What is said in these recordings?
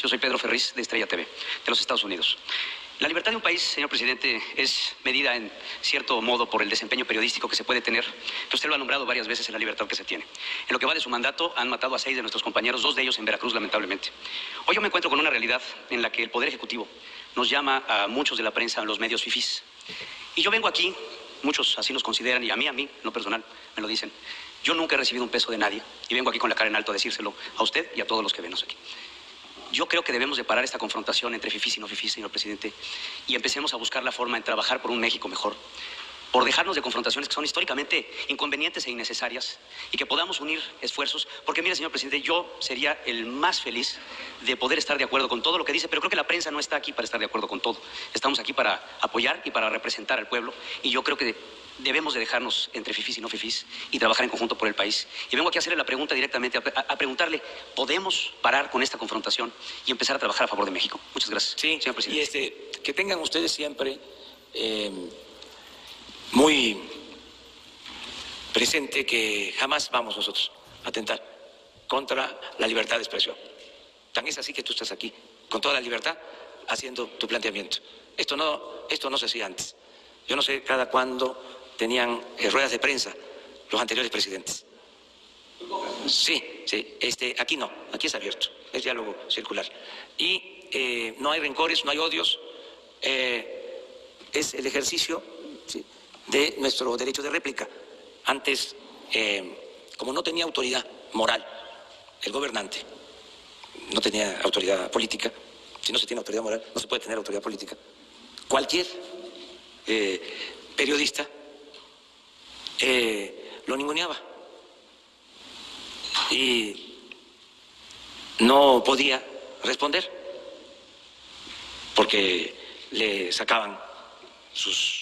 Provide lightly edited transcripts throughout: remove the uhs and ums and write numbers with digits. Yo soy Pedro Ferriz, de Estrella TV, de los Estados Unidos. La libertad de un país, señor presidente, es medida en cierto modo por el desempeño periodístico que se puede tener, que usted lo ha nombrado varias veces en la libertad que se tiene. En lo que va de su mandato, han matado a 6 de nuestros compañeros, 2 de ellos en Veracruz, lamentablemente. Hoy yo me encuentro con una realidad en la que el Poder Ejecutivo nos llama a muchos de la prensa, a los medios fifís. Y yo vengo aquí, muchos así nos consideran, y a mí, no personal, me lo dicen. Yo nunca he recibido un peso de nadie, y vengo aquí con la cara en alto a decírselo a usted y a todos los que venos aquí. Yo creo que debemos de parar esta confrontación entre fifís y no fifís, señor presidente, y empecemos a buscar la forma de trabajar por un México mejor, por dejarnos de confrontaciones que son históricamente inconvenientes e innecesarias, y que podamos unir esfuerzos, porque mire, señor presidente, yo sería el más feliz de poder estar de acuerdo con todo lo que dice, pero creo que la prensa no está aquí para estar de acuerdo con todo. Estamos aquí para apoyar y para representar al pueblo, y yo creo que debemos de dejarnos entre fifís y no fifís y trabajar en conjunto por el país. Y vengo aquí a hacerle la pregunta directamente, a preguntarle, ¿podemos parar con esta confrontación y empezar a trabajar a favor de México? Muchas gracias, sí, señor presidente. Y que tengan ustedes siempre muy presente que jamás vamos nosotros a atentar contra la libertad de expresión. Tan es así que tú estás aquí, con toda la libertad, haciendo tu planteamiento. Esto no se hacía antes. Yo no sé cada cuándo tenían ruedas de prensa los anteriores presidentes. Sí, aquí no, aquí es abierto, es diálogo circular. Y no hay rencores, no hay odios, es el ejercicio, ¿sí?, de nuestro derecho de réplica. Antes, como no tenía autoridad moral el gobernante, no tenía autoridad política. Si no se tiene autoridad moral, no se puede tener autoridad política. Cualquier periodista lo ninguneaba y no podía responder porque le sacaban sus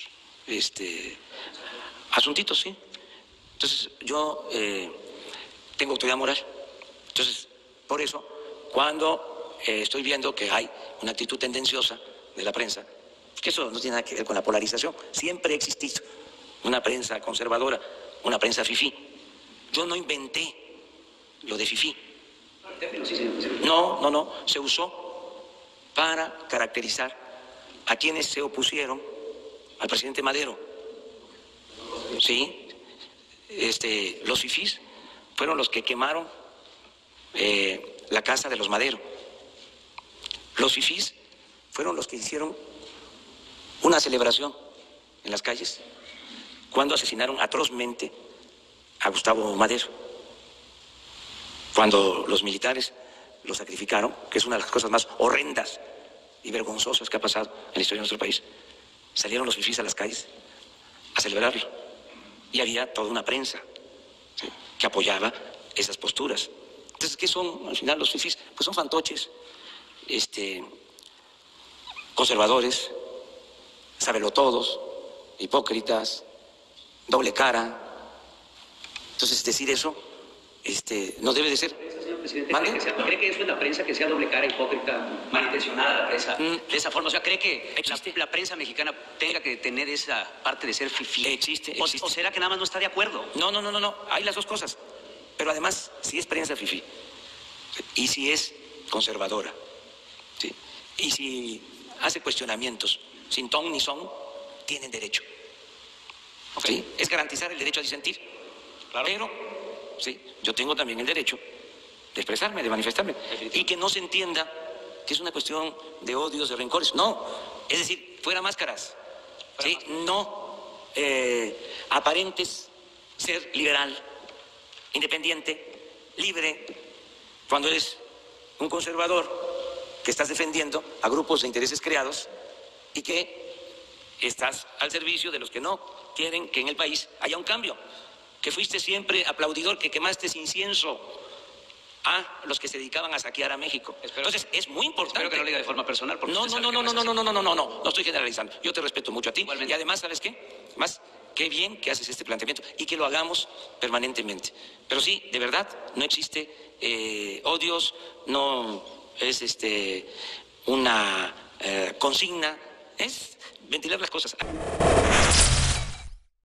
asuntitos, ¿sí? Entonces yo tengo autoridad moral. Entonces, por eso, cuando estoy viendo que hay una actitud tendenciosa de la prensa, que eso no tiene nada que ver con la polarización, siempre ha existido una prensa conservadora, una prensa fifí. Yo no inventé lo de fifí. No, se usó para caracterizar a quienes se opusieron al presidente Madero. Sí, los fifís fueron los que quemaron la casa de los Madero. Los fifís fueron los que hicieron una celebración en las calles cuando asesinaron atrozmente a Gustavo Madero, cuando los militares lo sacrificaron, que es una de las cosas más horrendas y vergonzosas que ha pasado en la historia de nuestro país. Salieron los fifís a las calles a celebrarlo y había toda una prensa, ¿sí?, que apoyaba esas posturas. Entonces, ¿qué son al final los fifís? Pues son fantoches, conservadores, sabelotodos, hipócritas, doble cara. Entonces, decir eso no debe de ser. ¿Cree que eso es la prensa, que sea doble cara, hipócrita, malintencionada la prensa? De esa forma, o sea, ¿cree que la prensa mexicana tenga que tener esa parte de ser fifí? Existe. ¿O será que nada más no está de acuerdo? No, hay las dos cosas. Pero además, si es prensa fifí, y si es conservadora, ¿sí?, y si hace cuestionamientos sin ton ni son, tienen derecho. Okay. ¿Sí? Es garantizar el derecho a disentir. Claro. Pero sí, yo tengo también el derecho de expresarme, de manifestarme. Y que no se entienda que es una cuestión de odios, de rencores. No, es decir, fuera máscaras. Fuera, ¿sí?, máscaras. No aparentes ser liberal, independiente, libre, cuando eres un conservador que estás defendiendo a grupos de intereses creados y que estás al servicio de los que no quieren que en el país haya un cambio, que fuiste siempre aplaudidor, que quemaste incienso a los que se dedicaban a saquear a México. Entonces, es muy importante. Espero que no lo diga de forma personal. No estoy generalizando. Yo te respeto mucho a ti. Igualmente. Y además, ¿sabes qué? Más, qué bien que haces este planteamiento y que lo hagamos permanentemente. Pero sí, de verdad, no existe odios, no es una consigna, es ventilar las cosas.